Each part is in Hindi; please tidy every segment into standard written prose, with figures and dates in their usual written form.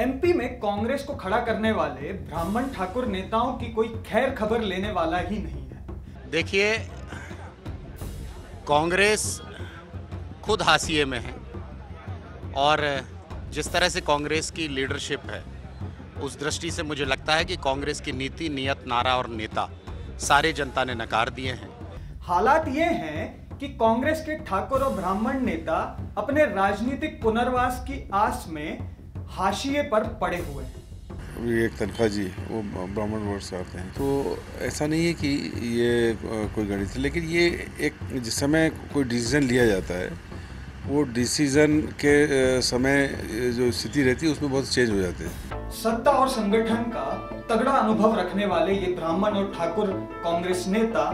एमपी में कांग्रेस को खड़ा करने वाले ब्राह्मण ठाकुर नेताओं की कोई खैर खबर लेने वाला ही नहीं है। देखिए, कांग्रेस खुद हाशिए में है और जिस तरह से कांग्रेस की लीडरशिप है उस दृष्टि से मुझे लगता है कि कांग्रेस की नीति, नियत, नारा और नेता सारे जनता ने नकार दिए हैं। हालात ये हैं कि कांग्रेस के ठाकुर और ब्राह्मण नेता अपने राजनीतिक पुनर्वास की आस में हाशिए पर पड़े हुए हैं। एक तनखा जी वो ब्राह्मण वर्ग से आते हैं, तो ऐसा नहीं है कि ये कोई गणित है, लेकिन ये एक जिस समय कोई डिसीजन लिया जाता है वो डिसीजन के समय जो स्थिति रहती है उसमें बहुत चेंज हो जाते हैं। सत्ता और संगठन का तगड़ा अनुभव रखने वाले ये ब्राह्मण और ठाकुर कांग्रेस नेता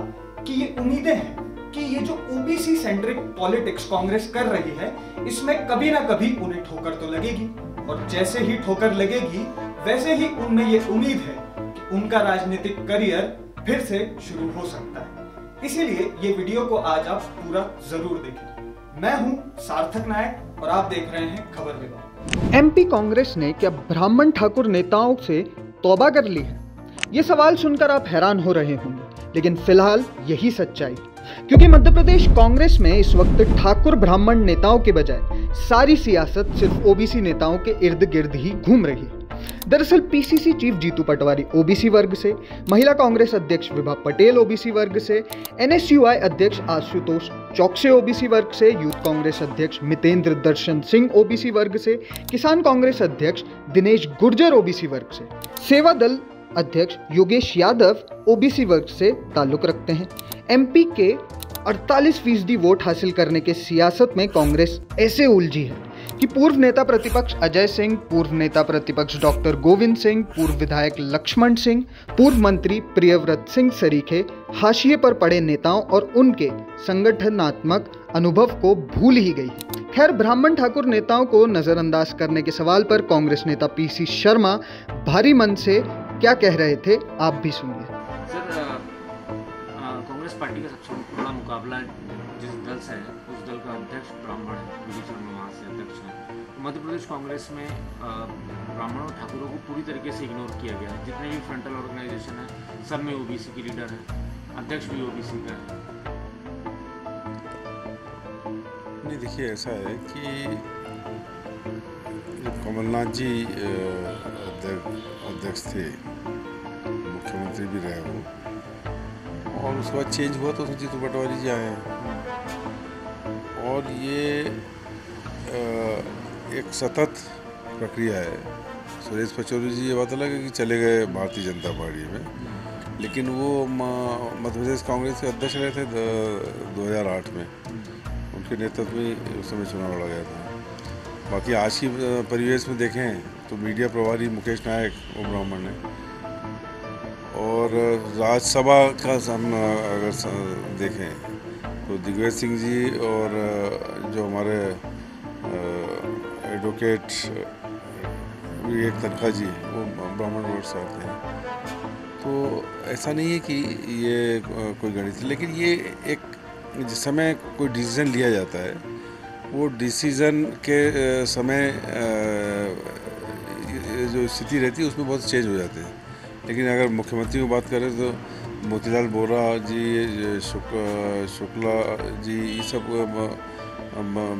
की ये उम्मीदें हैं कि ये जो ओबीसी सेंट्रिक पॉलिटिक्स कांग्रेस कर रही है इसमें कभी ना कभी उन्हें ठोकर तो लगेगी, और जैसे ही ठोकर लगेगी वैसे ही उनमें ये उम्मीद है कि उनका राजनीतिक करियर फिर से शुरू हो सकता है। इसीलिए ये वीडियो को आज आप पूरा जरूर देखें। मैं हूं सार्थक नायक और आप देख रहे हैं खबर विभाग। एमपी कांग्रेस ने क्या ब्राह्मण ठाकुर नेताओं से तौबा कर ली है? ये सवाल सुनकर आप हैरान हो रहे होंगे, लेकिन फिलहाल यही सच्चाई, क्योंकि मध्य प्रदेश कांग्रेस में इस वक्त ठाकुर ब्राह्मण नेताओं के बजाय सारी सियासत सिर्फ ओबीसी नेताओं के इर्द गिर्द ही घूम रही है। दरअसल PCC chief Jitu Patwari OBC वर्ग से, महिला कांग्रेस अध्यक्ष विभा पटेल ओबीसी वर्ग से, एनएसयूआई अध्यक्ष आशुतोष चौकसे ओबीसी वर्ग से, यूथ कांग्रेस अध्यक्ष मितेंद्र दर्शन सिंह ओबीसी वर्ग से, किसान कांग्रेस अध्यक्ष दिनेश गुर्जर ओबीसी वर्ग से, सेवा दल अध्यक्ष योगेश यादव ओबीसी वर्ग से ताल्लुक रखते हैं। एमपी के 48% वोट हासिल करने के सियासत में कांग्रेस ऐसे उलझी है कि पूर्व नेता प्रतिपक्ष अजय सिंह, पूर्व नेता प्रतिपक्ष डॉक्टर गोविंद सिंह, पूर्व विधायक लक्ष्मण सिंह, पूर्व मंत्री प्रियव्रत सिंह सरीखे हाशिए पर पड़े नेताओं और उनके संगठनात्मक अनुभव को भूल ही गई है। खैर, ब्राह्मण ठाकुर नेताओं को नजरअंदाज करने के सवाल पर कांग्रेस नेता PC शर्मा भारी मन से क्या कह रहे थे, आप भी सुनिए। कांग्रेस पार्टी का सबसे बड़ा मुकाबला जिस दल से है उस दल का अध्यक्ष ब्राह्मण है, वीडी शर्मा वहाँ से अध्यक्ष हैं। मध्य प्रदेश कांग्रेस में ब्राह्मणों और ठाकुरों को पूरी तरीके से इग्नोर किया गया है। जितने भी फ्रंटल ऑर्गेनाइजेशन है सब में ओबीसी की लीडर है, अध्यक्ष भी ओबीसी का है। नहीं, देखिए ऐसा है कि कमलनाथ जी अध्यक्ष थे, मुख्यमंत्री भी रहे हो, और उसके बाद चेंज हुआ तो जीतू पटवारी जी आए हैं, और ये एक सतत प्रक्रिया है। सुरेश पचौरी जी ये बात अलग है कि चले गए भारतीय जनता पार्टी में, लेकिन वो मध्य प्रदेश कांग्रेस के अध्यक्ष रहे थे 2008 में, उनके नेतृत्व में उस समय चुनाव लड़ा गया था। बाकी आज की परिवेश में देखें तो मीडिया प्रभारी मुकेश नायक वो ब्राह्मण है, और राज्यसभा का हम अगर देखें तो दिग्विजय सिंह जी और जो हमारे एडवोकेट एक तनखा जी वो ब्राह्मण वर्ग से आते हैं, तो ऐसा नहीं है कि ये कोई गणित है, लेकिन ये एक जिस समय कोई डिसीजन लिया जाता है वो डिसीजन के समय जो स्थिति रहती है उसमें बहुत चेंज हो जाते हैं। लेकिन अगर मुख्यमंत्री की बात करें तो मोतीलाल बोरा जी, शुक्ला जी, ये सब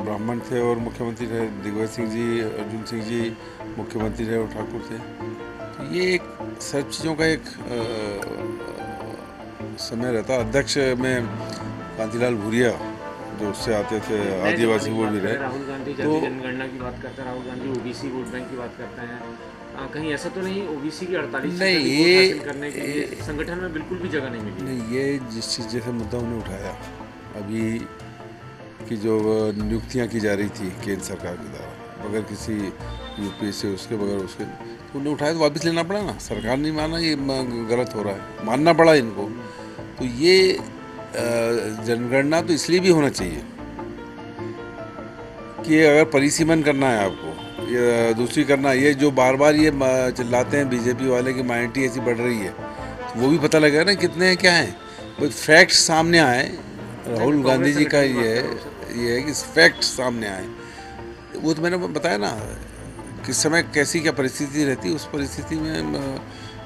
ब्राह्मण थे और मुख्यमंत्री रहे। दिग्विजय सिंह जी, अर्जुन सिंह जी मुख्यमंत्री रहे और ठाकुर थे। तो ये एक सब चीज़ों का एक समय रहता। अध्यक्ष में कांतीलाल भूरिया जो उससे आते थे, आदिवासी वोट भी रहे। राहुल गांधी जनगणना की बात करते हैं, Rahul Gandhi OBC vote bank की बात करते हैं, कहीं ऐसा तो नहीं ओबीसी की 48 करने के लिए संगठन में बिल्कुल भी जगह नहीं मिली। नहीं, ये जिस चीज़ जैसे मुद्दा उन्होंने उठाया अभी की जो नियुक्तियां की जा रही थी केंद्र सरकार के द्वारा बगैर किसी यूपीए से उसके बगैर उसके उन्हें उठाया तो वापस लेना पड़ा ना, सरकार नहीं माना, ये गलत हो रहा है, मानना पड़ा इनको। तो ये जनगणना तो इसलिए भी होना चाहिए कि अगर परिसीमन करना है आपको, ये दूसरी करना, ये जो बार बार ये चिल्लाते हैं बीजेपी वाले कि माइनॉरिटी ऐसी बढ़ रही है, वो भी पता लगेगा ना कितने हैं क्या हैं, कोई फैक्ट सामने आए। राहुल गांधी जी का ये है कि फैक्ट सामने आए। वो तो मैंने बताया ना, किस समय कैसी क्या परिस्थिति रहती है, उस परिस्थिति में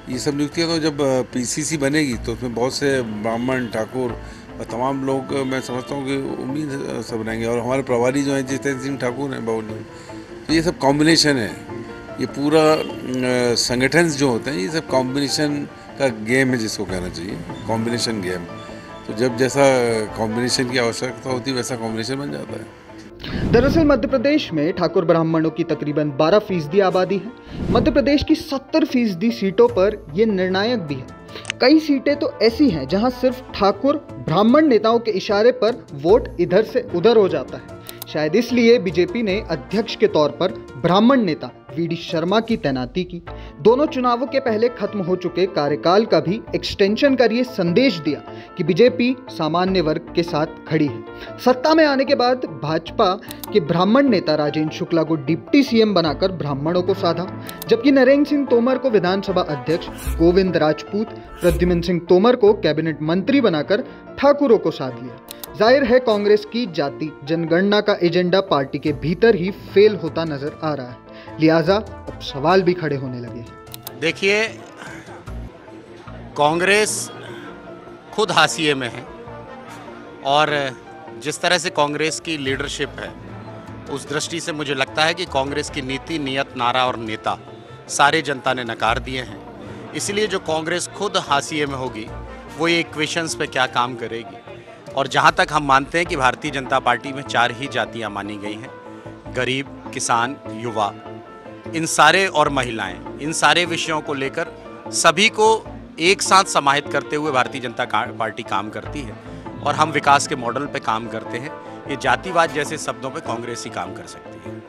ये सब नियुक्तियाँ। तो जब पीसीसी बनेगी तो उसमें बहुत से ब्राह्मण ठाकुर और तमाम लोग, मैं समझता हूँ कि उम्मीद सब रहेंगे। और हमारे प्रभारी जो हैं जितेंद्र सिंह ठाकुर हैं बाउल, तो ये सब कॉम्बिनेशन है, ये पूरा संगठन जो होते हैं ये सब कॉम्बिनेशन का गेम है, जिसको कहना चाहिए कॉम्बिनेशन गेम। तो जब जैसा कॉम्बिनेशन की आवश्यकता होती है वैसा कॉम्बिनेशन बन जाता है। दरअसल मध्य प्रदेश में ठाकुर ब्राह्मणों की तकरीबन 12% आबादी है। मध्य प्रदेश की 70% सीटों पर ये निर्णायक भी है। कई सीटें तो ऐसी हैं जहां सिर्फ ठाकुर ब्राह्मण नेताओं के इशारे पर वोट इधर से उधर हो जाता है। शायद इसलिए बीजेपी ने अध्यक्ष के तौर पर ब्राह्मण नेता वीडी शर्मा की तैनाती की। दोनों चुनावों के पहले खत्म हो चुके कार्यकाल का भी एक्सटेंशन कर ये संदेश दिया कि बीजेपी सामान्य वर्ग के साथ खड़ी है। सत्ता में आने के बाद भाजपा के ब्राह्मण नेता राजेंद्र शुक्ला को डिप्टी सीएम बनाकर ब्राह्मणों को साधा, जबकि नरेंद्र सिंह तोमर को विधानसभा अध्यक्ष, गोविंद राजपूत, प्रद्युमन सिंह तोमर को कैबिनेट मंत्री बनाकर ठाकुरों को साध लिया। जाहिर है कांग्रेस की जाति जनगणना का एजेंडा पार्टी के भीतर ही फेल होता नजर आ रहा है, लिहाजा अब सवाल भी खड़े होने लगे। देखिए, कांग्रेस खुद हाशिए में है और जिस तरह से कांग्रेस की लीडरशिप है उस दृष्टि से मुझे लगता है कि कांग्रेस की नीति, नियत, नारा और नेता सारे जनता ने नकार दिए हैं। इसलिए जो कांग्रेस खुद हाशिए में होगी वो ये इक्वेशंस पे क्या काम करेगी। और जहाँ तक हम मानते हैं कि भारतीय जनता पार्टी में 4 ही जातियाँ मानी गई हैं, गरीब, किसान, युवा, इन सारे और महिलाएं, इन सारे विषयों को लेकर सभी को एक साथ समाहित करते हुए भारतीय जनता पार्टी काम करती है और हम विकास के मॉडल पे काम करते हैं। ये जातिवाद जैसे शब्दों पे कांग्रेस ही काम कर सकती है।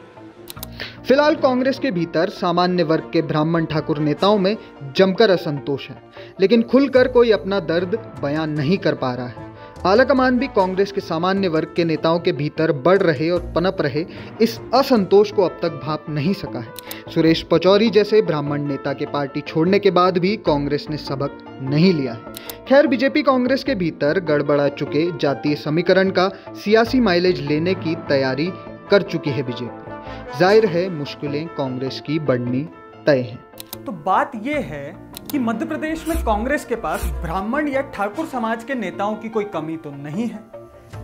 फिलहाल कांग्रेस के भीतर सामान्य वर्ग के ब्राह्मण ठाकुर नेताओं में जमकर असंतोष है, लेकिन खुलकर कोई अपना दर्द बयान नहीं कर पा रहा है। आला कमान भी कांग्रेस के सामान्य वर्ग के नेताओं के भीतर बढ़ रहे और पनप रहे इस असंतोष को अब तक भांप नहीं सका है। सुरेश पचौरी जैसे ब्राह्मण नेता के पार्टी छोड़ने के बाद भी कांग्रेस ने सबक नहीं लिया है। खैर, बीजेपी कांग्रेस के भीतर गड़बड़ा चुके जातीय समीकरण का सियासी माइलेज लेने की तैयारी कर चुकी है बीजेपी। जाहिर है मुश्किलें कांग्रेस की बढ़नी तय हैं। तो बात यह है कि मध्य प्रदेश में कांग्रेस के पास ब्राह्मण या ठाकुर समाज के नेताओं की कोई कमी तो नहीं है,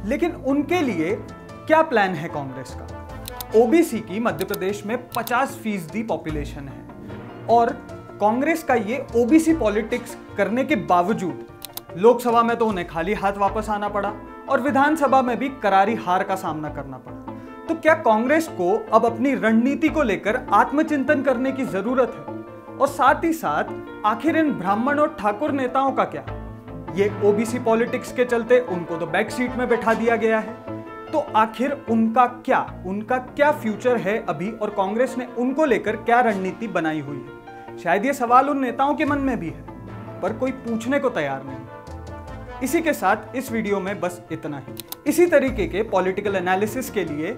लेकिन उनके लिए क्या प्लान है कांग्रेस का। ओबीसी की मध्य प्रदेश में 50% पॉपुलेशन है और कांग्रेस का ये ओबीसी पॉलिटिक्स करने के बावजूद लोकसभा में तो उन्हें खाली हाथ वापस आना पड़ा और विधानसभा में भी करारी हार का सामना करना पड़ा। तो क्या कांग्रेस को अब अपनी रणनीति को लेकर आत्मचिंतन करने की जरूरत है, और साथ ही साथ आखिर इन ब्राह्मण और ठाकुर नेताओं का क्या। ये ओबीसी पॉलिटिक्स के चलते उनको तो बैक सीट में बैठा दिया गया है, तो आखिर उनका क्या फ्यूचर है अभी, और कांग्रेस ने उनको लेकर क्या रणनीति बनाई हुई है। शायद ये सवाल उन नेताओं के मन में भी है, पर कोई पूछने को तैयार नहीं। इसी के साथ इस वीडियो में बस इतना ही। इसी तरीके के पॉलिटिकल एनालिसिस के लिए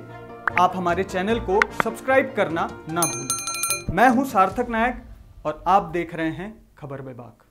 आप हमारे चैनल को सब्सक्राइब करना ना भूलें। मैं हूं सार्थक नायक और आप देख रहे हैं खबर बेबाक।